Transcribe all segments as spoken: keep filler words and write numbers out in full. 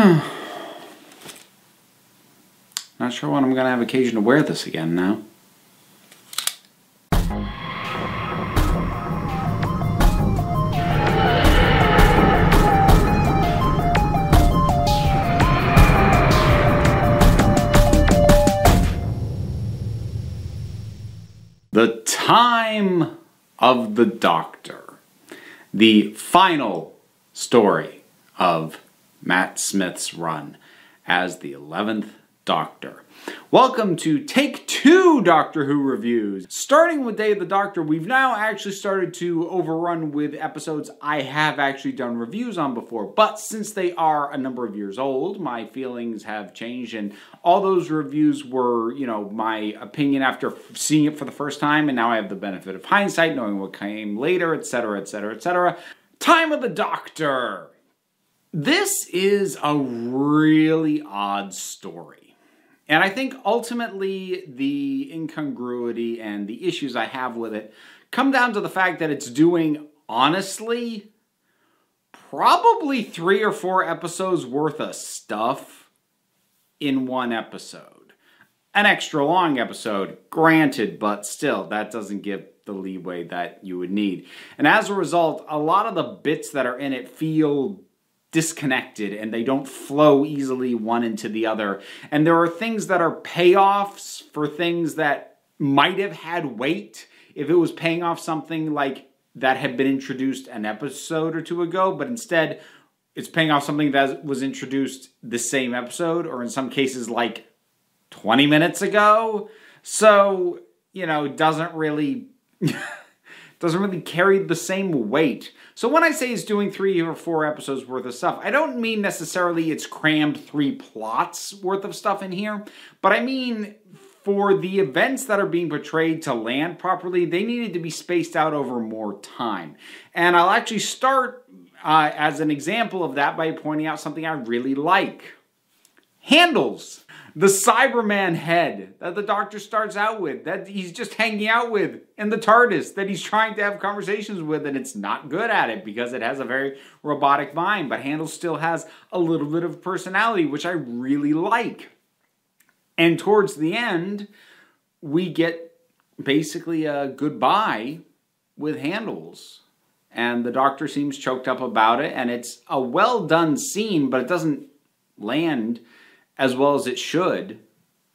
Not sure when I'm going to have occasion to wear this again now. The Time of the Doctor, the final story of Matt Smith's run as the eleventh Doctor. Welcome to Take Two Doctor Who Reviews. Starting with Day of the Doctor, we've now actually started to overrun with episodes I have actually done reviews on before, but since they are a number of years old, my feelings have changed, and all those reviews were, you know, my opinion after seeing it for the first time, and now I have the benefit of hindsight, knowing what came later, et cetera, et cetera, et cetera. Time of the Doctor! This is a really odd story. And I think ultimately the incongruity and the issues I have with it come down to the fact that it's doing, honestly, probably three or four episodes worth of stuff in one episode. An extra long episode, granted, but still, that doesn't give the leeway that you would need. And as a result, a lot of the bits that are in it feel disconnected, and they don't flow easily one into the other. And there are things that are payoffs for things that might have had weight if it was paying off something like that had been introduced an episode or two ago, but instead it's paying off something that was introduced the same episode, or in some cases like twenty minutes ago. So, you know, doesn't really doesn't really carry the same weight. So when I say it's doing three or four episodes worth of stuff, I don't mean necessarily it's crammed three plots worth of stuff in here, but I mean for the events that are being portrayed to land properly, they needed to be spaced out over more time. And I'll actually start uh, as an example of that by pointing out something I really like. Handles, the Cyberman head that the Doctor starts out with, that he's just hanging out with in the TARDIS, that he's trying to have conversations with, and it's not good at it because it has a very robotic mind, but Handles still has a little bit of personality, which I really like. And towards the end, we get basically a goodbye with Handles, and the Doctor seems choked up about it, and it's a well-done scene, but it doesn't land as well as it should,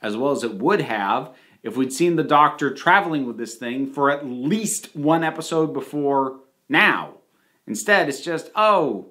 as well as it would have, if we'd seen the Doctor traveling with this thing for at least one episode before now. Instead, it's just, oh,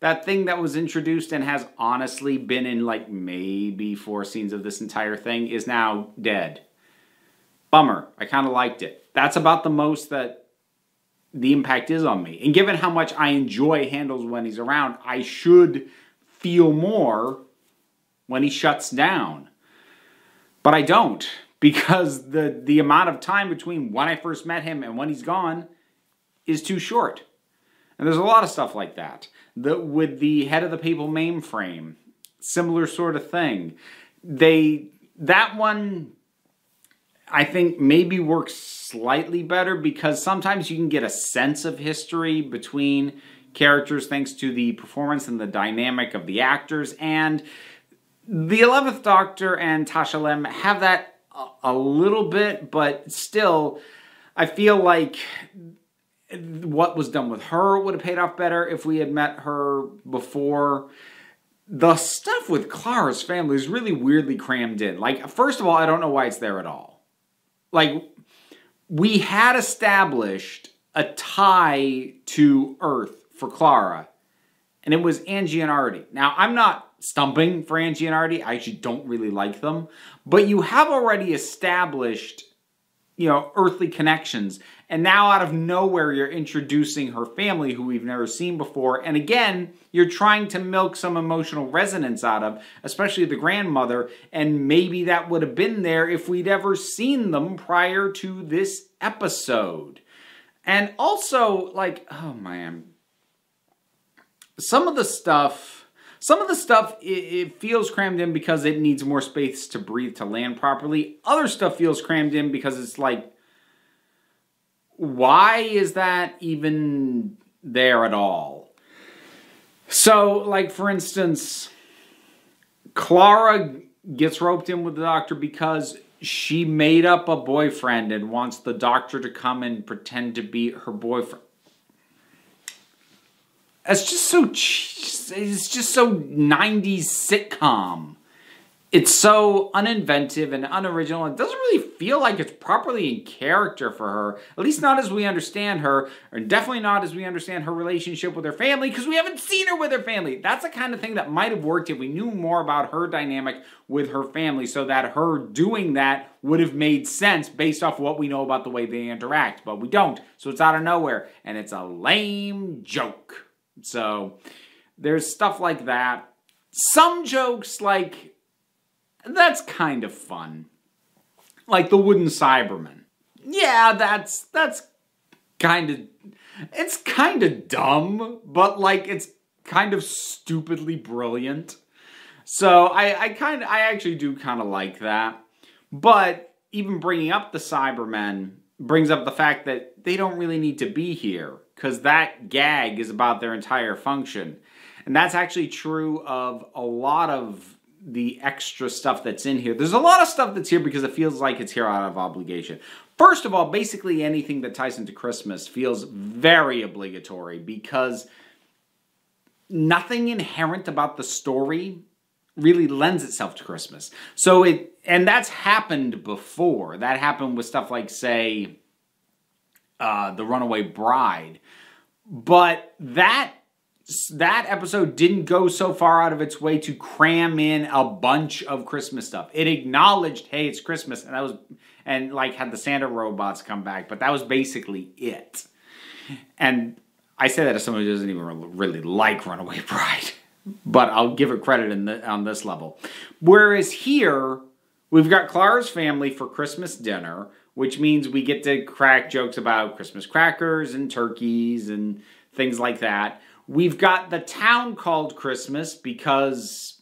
that thing that was introduced and has honestly been in like maybe four scenes of this entire thing is now dead. Bummer. I kind of liked it. That's about the most that the impact is on me. And given how much I enjoy Handles when he's around, I should feel more when he shuts down. But I don't, because the, the amount of time between when I first met him and when he's gone is too short. And there's a lot of stuff like that. The, with the head of the papal mainframe, similar sort of thing. They, that one, I think, maybe works slightly better because sometimes you can get a sense of history between characters thanks to the performance and the dynamic of the actors, and the eleventh Doctor and Tasha Lem have that a little bit, but still, I feel like what was done with her would have paid off better if we had met her before. The stuff with Clara's family is really weirdly crammed in. Like, first of all, I don't know why it's there at all. Like, we had established a tie to Earth for Clara, and it was Angie and Artie. Now, I'm not stumping for Angie and Artie. I actually don't really like them. But you have already established, you know, earthly connections. And now out of nowhere, you're introducing her family who we've never seen before. And again, you're trying to milk some emotional resonance out of, especially the grandmother. And maybe that would have been there if we'd ever seen them prior to this episode. And also, like, oh man, some of the stuff... Some of the stuff, it feels crammed in because it needs more space to breathe, to land properly. Other stuff feels crammed in because it's like, why is that even there at all? So, like, for instance, Clara gets roped in with the Doctor because she made up a boyfriend and wants the Doctor to come and pretend to be her boyfriend. That's just so, it's just so nineties sitcom. It's so uninventive and unoriginal. It doesn't really feel like it's properly in character for her. At least not as we understand her. Or definitely not as we understand her relationship with her family, because we haven't seen her with her family. That's the kind of thing that might have worked if we knew more about her dynamic with her family, so that her doing that would have made sense based off what we know about the way they interact. But we don't. So it's out of nowhere. And it's a lame joke. So there's stuff like that. Some jokes, like, that's kind of fun. Like the wooden Cybermen. Yeah, that's, that's kind of, it's kind of dumb, but like it's kind of stupidly brilliant. So I, I kind of, I actually do kind of like that. But even bringing up the Cybermen brings up the fact that they don't really need to be here, because that gag is about their entire function. And that's actually true of a lot of the extra stuff that's in here. There's a lot of stuff that's here because it feels like it's here out of obligation. First of all, basically anything that ties into Christmas feels very obligatory, because nothing inherent about the story really lends itself to Christmas. So it, and that's happened before. That happened with stuff like, say, uh, The Runaway Bride. But that That episode didn't go so far out of its way to cram in a bunch of Christmas stuff. It acknowledged, hey, it's Christmas, and that was, and like had the Santa robots come back, but that was basically it. And I say that as someone who doesn't even really like Runaway Bride, but I'll give it credit in the, on this level. Whereas here, we've got Clara's family for Christmas dinner, which means we get to crack jokes about Christmas crackers and turkeys and things like that. We've got the town called Christmas because,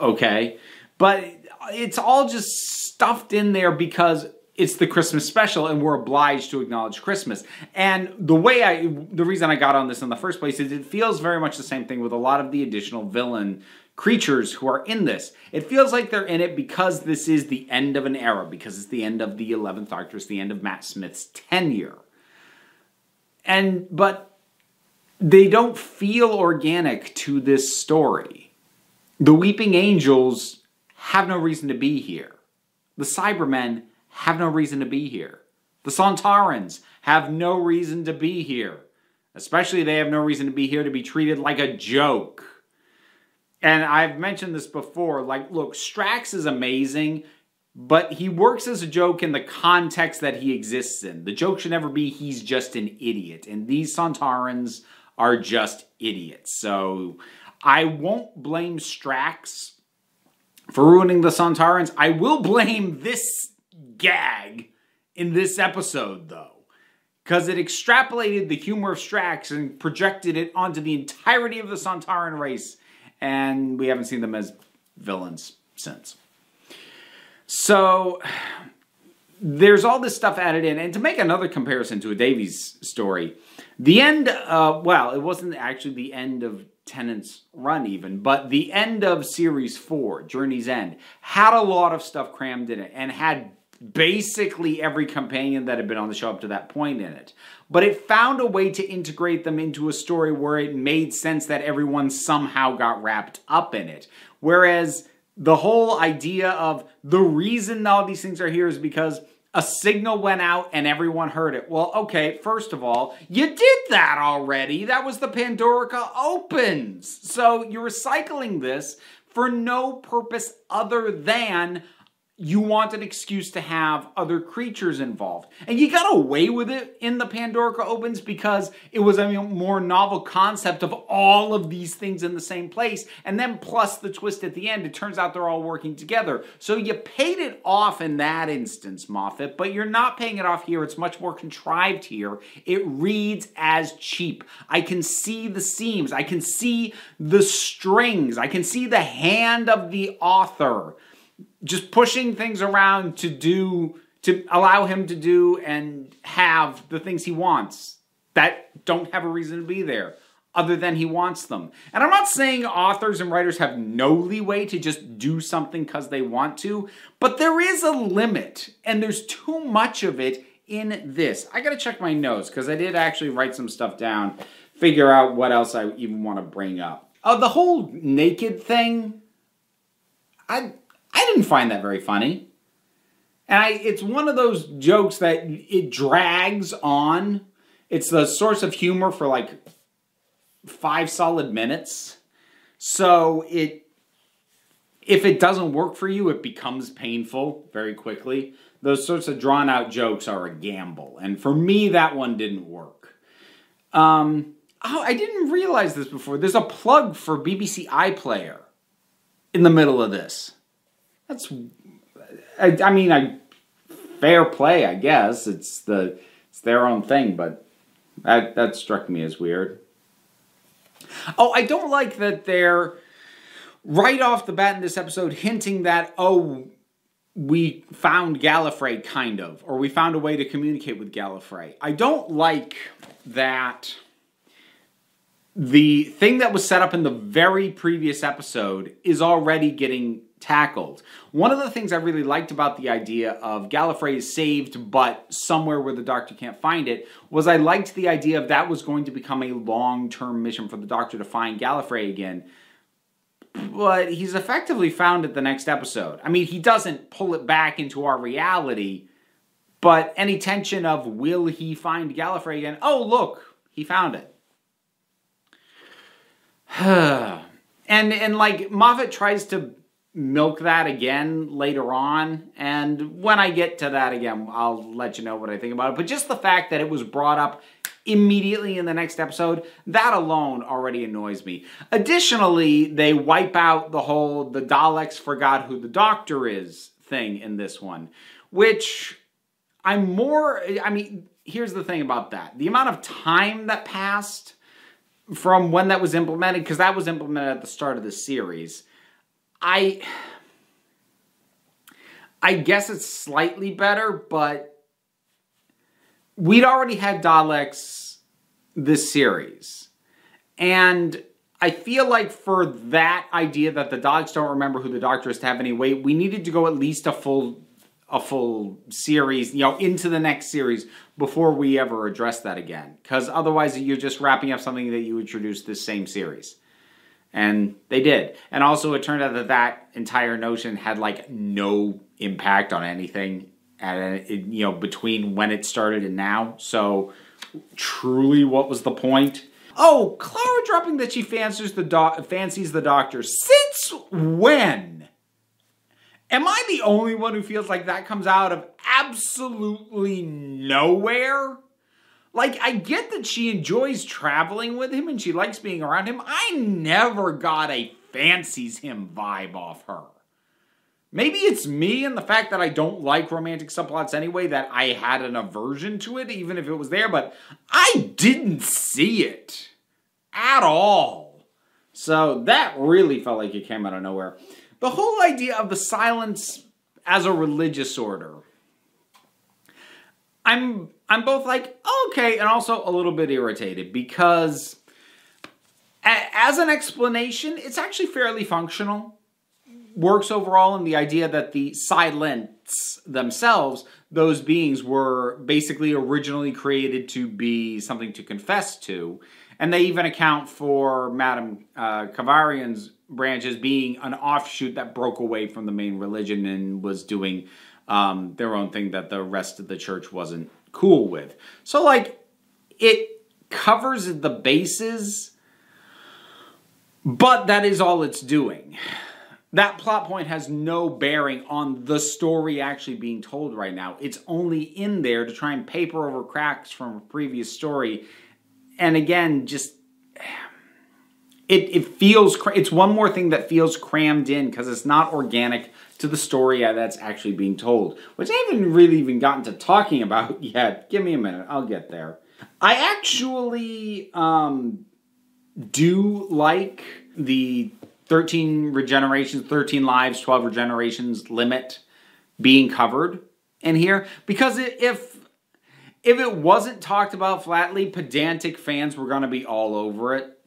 okay, but it's all just stuffed in there because it's the Christmas special and we're obliged to acknowledge Christmas. And the way I, the reason I got on this in the first place is it feels very much the same thing with a lot of the additional villain creatures who are in this. It feels like they're in it because this is the end of an era, because it's the end of the eleventh Doctor, it's the end of Matt Smith's tenure. And, but they don't feel organic to this story. The Weeping Angels have no reason to be here. The Cybermen have no reason to be here. The Sontarans have no reason to be here. Especially they have no reason to be here to be treated like a joke. And I've mentioned this before. Like, look, Strax is amazing, but he works as a joke in the context that he exists in. The joke should never be he's just an idiot. And these Sontarans are just idiots. So I won't blame Strax for ruining the Sontarans. I will blame this gag in this episode, though, because it extrapolated the humor of Strax and projected it onto the entirety of the Sontaran race. And we haven't seen them as villains since. So there's all this stuff added in. And to make another comparison to a Davies story, the end, uh, well, it wasn't actually the end of Tennant's run even, but the end of Series four, Journey's End, had a lot of stuff crammed in it and had basically every companion that had been on the show up to that point in it. But it found a way to integrate them into a story where it made sense that everyone somehow got wrapped up in it. Whereas the whole idea of the reason all these things are here is because a signal went out and everyone heard it. Well, okay, first of all, you did that already. That was the Pandorica Opens. So you're recycling this for no purpose other than you want an excuse to have other creatures involved. And you got away with it in the Pandorica Opens because it was a more novel concept of all of these things in the same place. And then plus the twist at the end, it turns out they're all working together. So you paid it off in that instance, Moffat, but you're not paying it off here. It's much more contrived here. It reads as cheap. I can see the seams. I can see the strings. I can see the hand of the author just pushing things around to do, to allow him to do and have the things he wants that don't have a reason to be there. other than he wants them. And I'm not saying authors and writers have no leeway to just do something because they want to, but there is a limit, and there's too much of it in this. I gotta check my notes, because I did actually write some stuff down, figure out what else I even want to bring up. Uh, the whole naked thing, I, I didn't find that very funny. And I, it's one of those jokes that it drags on. It's the source of humor for like five solid minutes. So it, if it doesn't work for you, it becomes painful very quickly. Those sorts of drawn out jokes are a gamble. And for me, that one didn't work. Um, oh, I didn't realize this before. There's a plug for B B C iPlayer in the middle of this. That's, I, I mean, I, fair play, I guess. It's the, it's their own thing, but that, that struck me as weird. Oh, I don't like that they're right off the bat in this episode hinting that, oh, we found Gallifrey, kind of, or we found a way to communicate with Gallifrey. I don't like that the thing that was set up in the very previous episode is already getting tackled. One of the things I really liked about the idea of Gallifrey is saved, but somewhere where the Doctor can't find it, was I liked the idea of that was going to become a long-term mission for the Doctor to find Gallifrey again. But he's effectively found it the next episode. I mean, he doesn't pull it back into our reality, but any tension of will he find Gallifrey again? Oh, look, he found it. And, and like, Moffat tries to milk that again later on, and when I get to that again, I'll let you know what I think about it. But just the fact that it was brought up immediately in the next episode, that alone already annoys me. Additionally, they wipe out the whole "the Daleks forgot who the Doctor is" thing in this one, which I'm more, I mean, here's the thing about that. The amount of time that passed from when that was implemented, because that was implemented at the start of the series, I, I guess it's slightly better, but we'd already had Daleks this series. And I feel like for that idea that the Daleks don't remember who the Doctor is to have any weight, we needed to go at least a full, a full series, you know, into the next series before we ever address that again. Because otherwise you're just wrapping up something that you introduced this same series. And they did. And also it turned out that that entire notion had like no impact on anything at, you know, between when it started and now. So truly, what was the point? Oh, Clara dropping that she fancies the, doc fancies the Doctor. Since when? Am I the only one who feels like that comes out of absolutely nowhere? Like, I get that she enjoys traveling with him and she likes being around him. I never got a fancies him vibe off her. Maybe it's me and the fact that I don't like romantic subplots anyway, that I had an aversion to it, even if it was there, but I didn't see it at all. So that really felt like it came out of nowhere. The whole idea of the silence as a religious order, I'm... I'm both like, okay, and also a little bit irritated because as an explanation, it's actually fairly functional. Works overall in the idea that the silents themselves, those beings were basically originally created to be something to confess to. And they even account for Madame uh, Kavarian's branch as being an offshoot that broke away from the main religion and was doing um, their own thing that the rest of the church wasn't cool with. So like, it covers the bases, but that is all it's doing. That plot point has no bearing on the story actually being told right now. It's only in there to try and paper over cracks from a previous story. And again, just, it, it feels, it's one more thing that feels crammed in because it's not organic to the story that's actually being told, which I haven't really even gotten to talking about yet. Give me a minute, I'll get there. I actually um, do like the thirteen regenerations, thirteen lives, twelve regenerations limit being covered in here, because if, if it wasn't talked about flatly, pedantic fans were going to be all over it.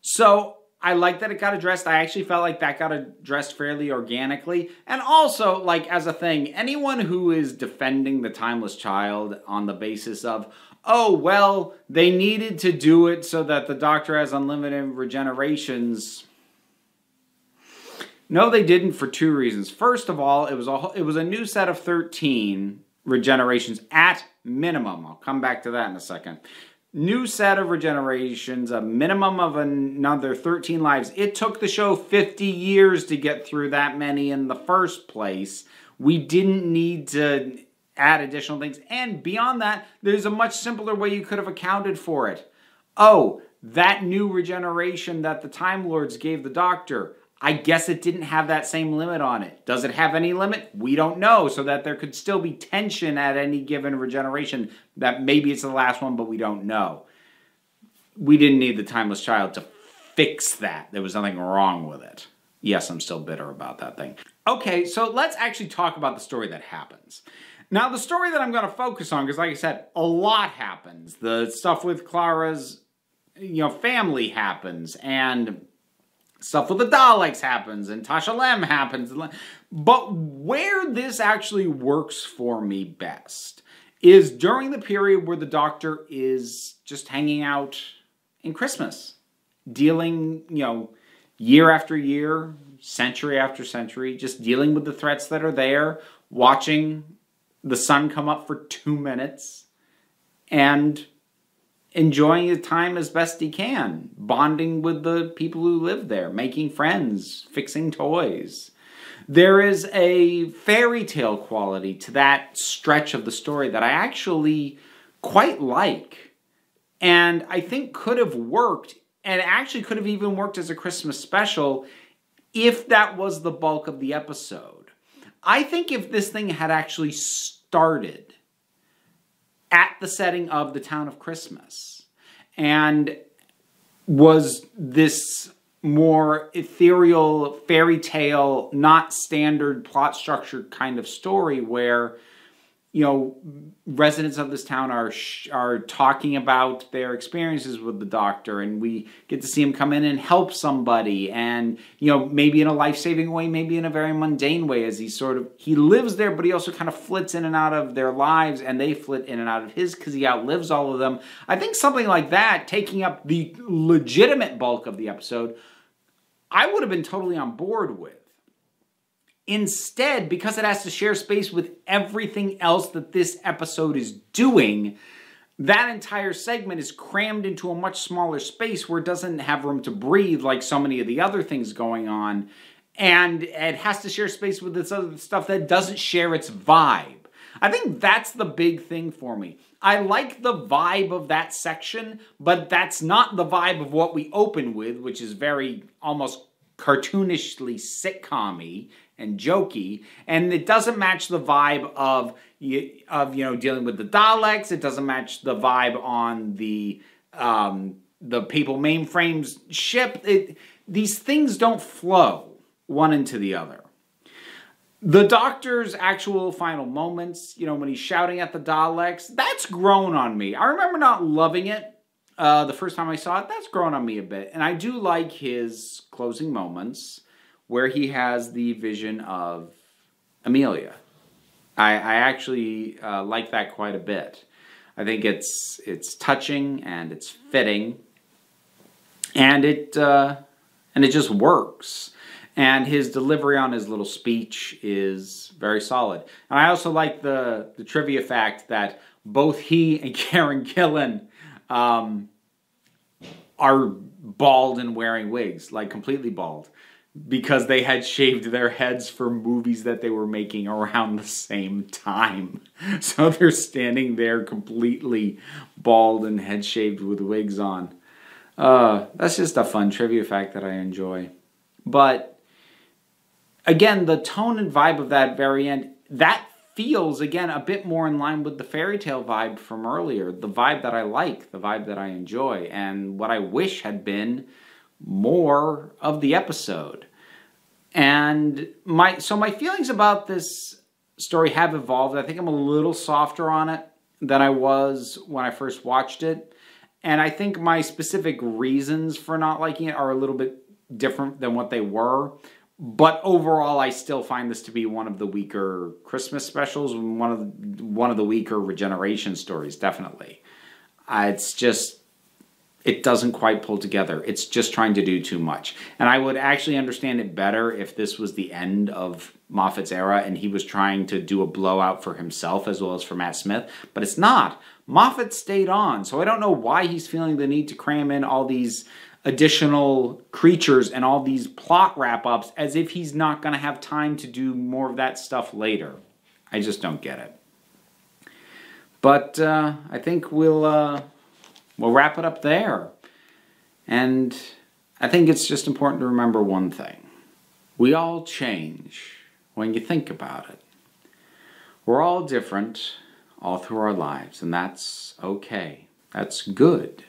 So I like that it got addressed. I actually felt like that got addressed fairly organically. And also, like, as a thing, anyone who is defending the Timeless Child on the basis of, oh, well, they needed to do it so that the Doctor has unlimited regenerations. No, they didn't, for two reasons. First of all, it was a, it was a new set of thirteen regenerations at minimum. I'll come back to that in a second. New set of regenerations, a minimum of another thirteen lives. It took the show fifty years to get through that many in the first place. We didn't need to add additional things. And beyond that, there's a much simpler way you could have accounted for it. Oh, that new regeneration that the Time Lords gave the Doctor, I guess it didn't have that same limit on it. Does it have any limit? We don't know, so that there could still be tension at any given regeneration, that maybe it's the last one, but we don't know. We didn't need the Timeless Child to fix that. There was nothing wrong with it. Yes, I'm still bitter about that thing. Okay, so let's actually talk about the story that happens. Now, the story that I'm going to focus on, because like I said, a lot happens. The stuff with Clara's, you know, family happens, and stuff with the Daleks happens, and Tasha Lem happens. But where this actually works for me best is during the period where the Doctor is just hanging out in Christmas, dealing, you know, year after year, century after century, just dealing with the threats that are there, watching the sun come up for two minutes, and enjoying his time as best he can, bonding with the people who live there, making friends, fixing toys. There is a fairy tale quality to that stretch of the story that I actually quite like, and I think could have worked, and actually could have even worked as a Christmas special if that was the bulk of the episode. I think if this thing had actually started at the setting of the town of Christmas and was this more ethereal fairy tale, not standard plot structure kind of story where, you know, residents of this town are are talking about their experiences with the Doctor, and we get to see him come in and help somebody, and, you know, maybe in a life-saving way, maybe in a very mundane way, as he sort of, he lives there, but he also kind of flits in and out of their lives, and they flit in and out of his because he outlives all of them. I think something like that, taking up the legitimate bulk of the episode, I would have been totally on board with. Instead, because it has to share space with everything else that this episode is doing, that entire segment is crammed into a much smaller space where it doesn't have room to breathe like so many of the other things going on. And it has to share space with this other stuff that doesn't share its vibe. I think that's the big thing for me. I like the vibe of that section, but that's not the vibe of what we open with, which is very almost cartoonishly sitcom-y and jokey, and it doesn't match the vibe of, of you know, dealing with the Daleks. It doesn't match the vibe on the, um, the Papal Mainframe's ship. It, these things don't flow one into the other. The Doctor's actual final moments, you know, when he's shouting at the Daleks, that's grown on me. I remember not loving it uh, the first time I saw it. That's grown on me a bit, and I do like his closing moments, where he has the vision of Amelia. I, I actually uh, like that quite a bit. I think it's it's touching and it's fitting, and it uh, and it just works. And his delivery on his little speech is very solid. And I also like the the trivia fact that both he and Karen Gillan um, are bald and wearing wigs, like completely bald, because they had shaved their heads for movies that they were making around the same time. So they're standing there completely bald and head shaved with wigs on. Uh, that's just a fun trivia fact that I enjoy. But again, the tone and vibe of that very end, that feels, again, a bit more in line with the fairy tale vibe from earlier. The vibe that I like, the vibe that I enjoy, and what I wish had been more of the episode. And my so my feelings about this story have evolved. I think I'm a little softer on it than I was when I first watched it, And I think my specific reasons for not liking it are a little bit different than what they were. But overall, I still find this to be one of the weaker Christmas specials, one of the, one of the weaker regeneration stories, definitely. Uh, it's just, it doesn't quite pull together. It's just trying to do too much. And I would actually understand it better if this was the end of Moffat's era and he was trying to do a blowout for himself as well as for Matt Smith, but it's not. Moffat stayed on, so I don't know why he's feeling the need to cram in all these additional creatures and all these plot wrap-ups as if he's not going to have time to do more of that stuff later. I just don't get it. But uh, I think we'll uh, we'll wrap it up there. And I think it's just important to remember one thing. We all change when you think about it. We're all different all through our lives, and that's okay. That's good.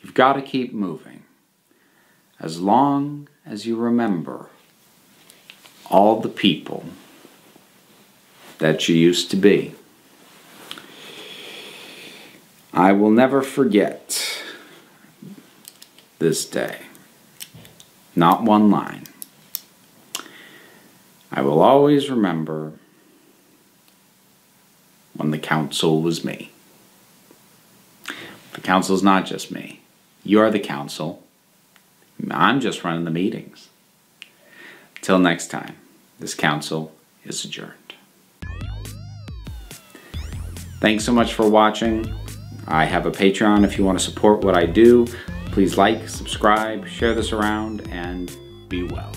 You've got to keep moving, as long as you remember all the people that you used to be. I will never forget this day, not one line. I will always remember when the council was me. The council's not just me. You're the council. I'm just running the meetings. Till next time, this council is adjourned. Thanks so much for watching. I have a Patreon if you want to support what I do. Please like, subscribe, share this around, and be well.